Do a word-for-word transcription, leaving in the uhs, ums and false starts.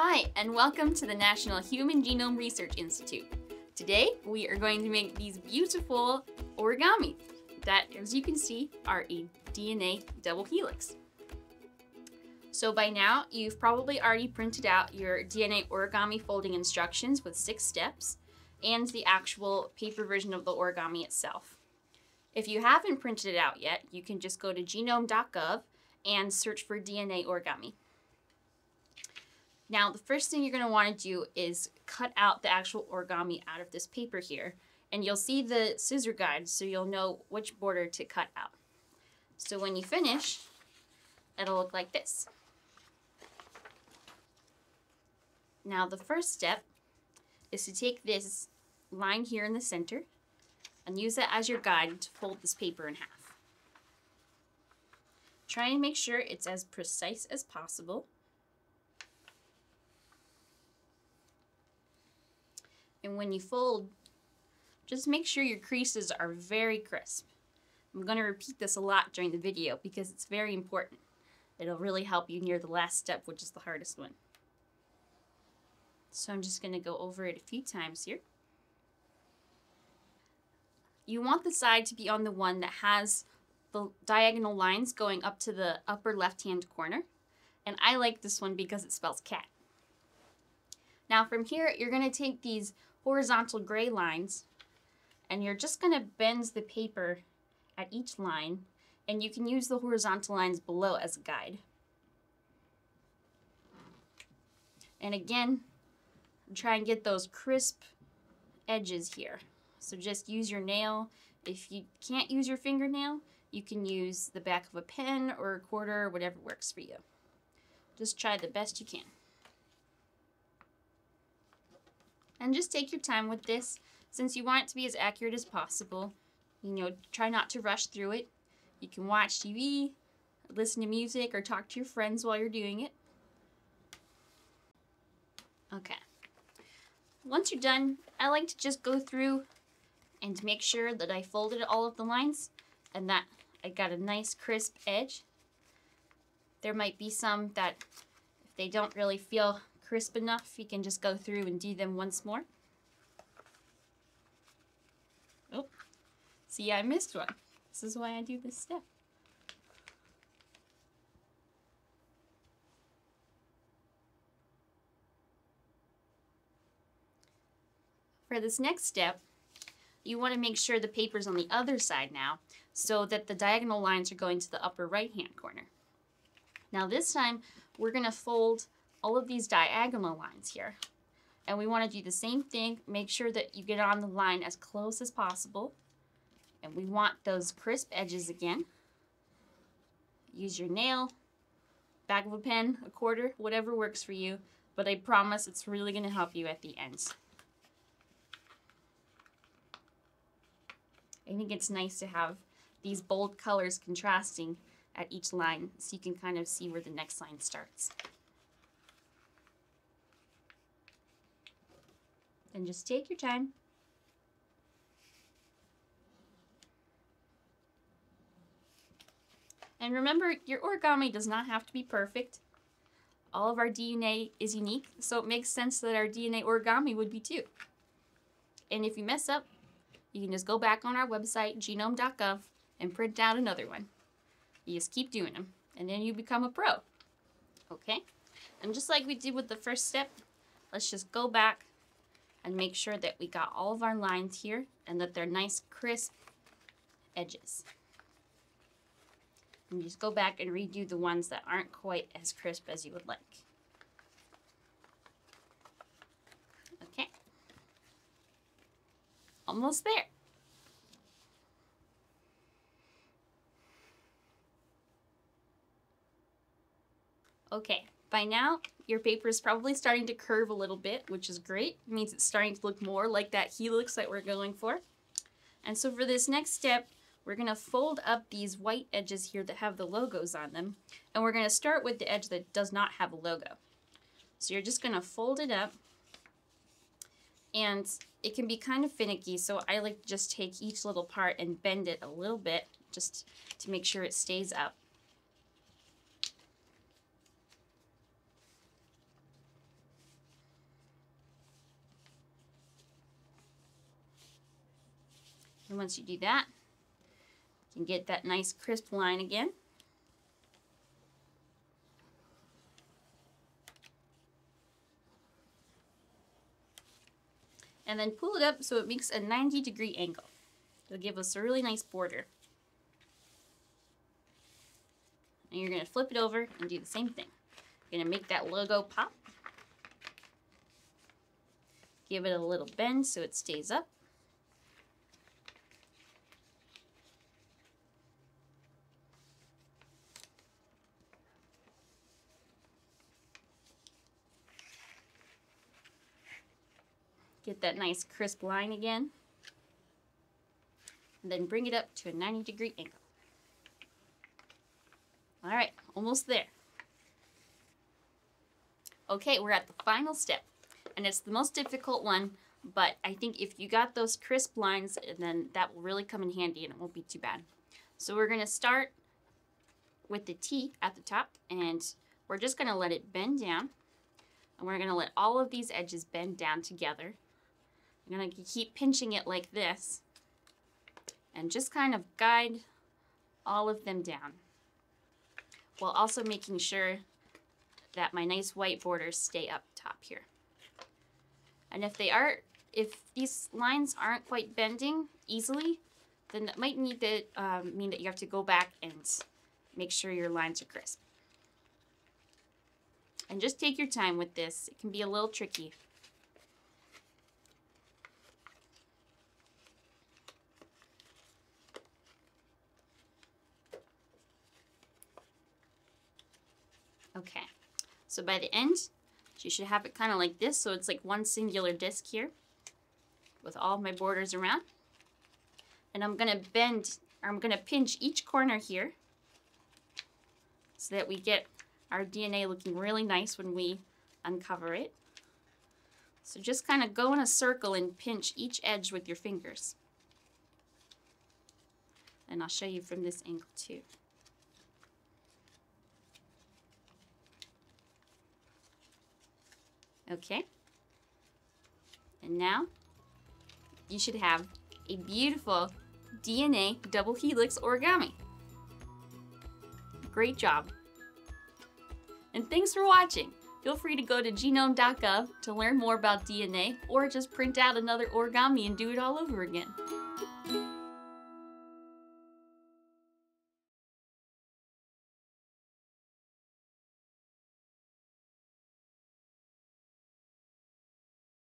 Hi, and welcome to the National Human Genome Research Institute. Today, we are going to make these beautiful origami that, as you can see, are a D N A double helix. So by now, you've probably already printed out your D N A origami folding instructions with six steps and the actual paper version of the origami itself. If you haven't printed it out yet, you can just go to genome dot gov and search for D N A origami. Now, the first thing you're going to want to do is cut out the actual origami out of this paper here, and you'll see the scissor guide, so you'll know which border to cut out. So when you finish, it'll look like this. Now, the first step is to take this line here in the center and use it as your guide to fold this paper in half. Try and make sure it's as precise as possible. And when you fold, just make sure your creases are very crisp. I'm going to repeat this a lot during the video because it's very important. It'll really help you near the last step, which is the hardest one. So I'm just going to go over it a few times here. You want the side to be on the one that has the diagonal lines going up to the upper left-hand corner. And I like this one because it spells cat. Now from here, you're going to take these horizontal gray lines and you're just going to bend the paper at each line, and you can use the horizontal lines below as a guide. And again, try and get those crisp edges here. So just use your nail. If you can't use your fingernail, you can use the back of a pen or a quarter, whatever works for you. Just try the best you can. And just take your time with this, since you want it to be as accurate as possible. You know, try not to rush through it. You can watch T V, listen to music, or talk to your friends while you're doing it. Okay. Once you're done, I like to just go through and make sure that I folded all of the lines and that I got a nice crisp edge. There might be some that, if they don't really feel crisp enough, you can just go through and do them once more. Oh, see, I missed one. This is why I do this step. For this next step, you want to make sure the paper's on the other side now, so that the diagonal lines are going to the upper right-hand corner. Now this time, we're going to fold all of these diagonal lines here. And we want to do the same thing. Make sure that you get on the line as close as possible. And we want those crisp edges again. Use your nail, back of a pen, a quarter, whatever works for you. But I promise it's really going to help you at the end. I think it's nice to have these bold colors contrasting at each line so you can kind of see where the next line starts. And just take your time. And remember, your origami does not have to be perfect. All of our D N A is unique, so it makes sense that our D N A origami would be too. And if you mess up, you can just go back on our website, genome dot gov, and print out another one. You just keep doing them, and then you become a pro. Okay? And just like we did with the first step, let's just go back and make sure that we got all of our lines here and that they're nice, crisp edges. And just go back and redo the ones that aren't quite as crisp as you would like. Okay. Almost there. Okay, by now your paper is probably starting to curve a little bit, which is great. It means it's starting to look more like that helix that we're going for. And so for this next step, we're going to fold up these white edges here that have the logos on them. And we're going to start with the edge that does not have a logo. So you're just going to fold it up. And it can be kind of finicky, so I like to just take each little part and bend it a little bit just to make sure it stays up. And once you do that, you can get that nice crisp line again. And then pull it up so it makes a ninety degree angle. It'll give us a really nice border. And you're going to flip it over and do the same thing. You're going to make that logo pop. Give it a little bend so it stays up. Get that nice crisp line again. And then bring it up to a ninety degree angle. All right, almost there. Okay, we're at the final step, and it's the most difficult one, but I think if you got those crisp lines, then that will really come in handy and it won't be too bad. So we're gonna start with the T at the top, and we're just gonna let it bend down, and we're gonna let all of these edges bend down together. I'm gonna keep pinching it like this, and just kind of guide all of them down, while also making sure that my nice white borders stay up top here. And if they are, if these lines aren't quite bending easily, then that might need to um, mean that you have to go back and make sure your lines are crisp. And just take your time with this. It can be a little tricky. Okay, so by the end, you should have it kind of like this, so it's like one singular disc here with all my borders around. And I'm gonna bend, or I'm gonna pinch each corner here so that we get our D N A looking really nice when we uncover it. So just kind of go in a circle and pinch each edge with your fingers. And I'll show you from this angle too. Okay, and now you should have a beautiful D N A double helix origami. Great job. And thanks for watching. Feel free to go to genome dot gov to learn more about D N A, or just print out another origami and do it all over again.